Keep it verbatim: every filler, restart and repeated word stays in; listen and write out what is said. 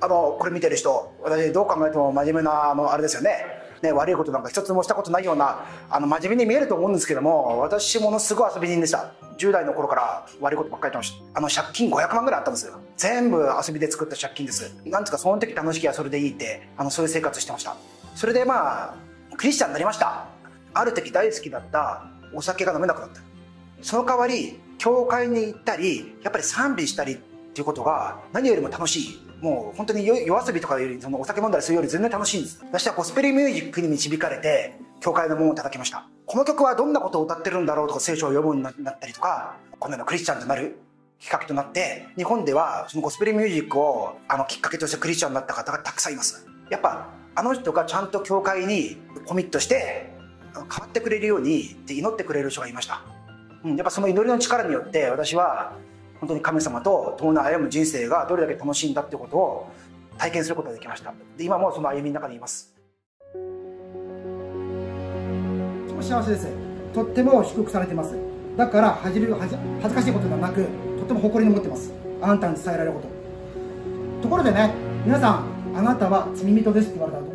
あのこれ見てる人、私どう考えても真面目なあのあれですよね、ね悪いことなんか一つもしたことないようなあの真面目に見えると思うんですけども、私ものすごい遊び人でした。じゅう代の頃から悪いことばっかりやってました。あの借金ごひゃくまんぐらいあったんですよ。全部遊びで作った借金です。なんつうかその時楽しきゃそれでいいって、あのそういう生活してました。それでまあクリスチャンになりました。ある時大好きだったお酒が飲めなくなった。その代わり教会に行ったり、やっぱり賛美したりっていうことが何よりも楽しい。もう本当に夜遊びとかより、そのお酒飲んだりするより全然楽しいんです。私はゴスペルミュージックに導かれて教会の門を叩きました。この曲はどんなことを歌ってるんだろうとか、聖書を読むようになったりとか、このようなクリスチャンとなるきっかけとなって、日本ではそのゴスペルミュージックをあのきっかけとしてクリスチャンになった方がたくさんいます。やっぱあの人がちゃんと教会にコミットして変わってくれるようにって祈ってくれる人がいました。うん、やっぱその祈りの力によって私は本当に神様と共に歩む人生がどれだけ楽しいんだってことを体験することができました。で、今もその歩みの中にいます。お幸せです。とっても祝福されてます。だから恥じる恥ずかしいことではなく、とっても誇りに思ってます。あなたに伝えられること。ところでね、皆さん、あなたは罪人ですって言われたら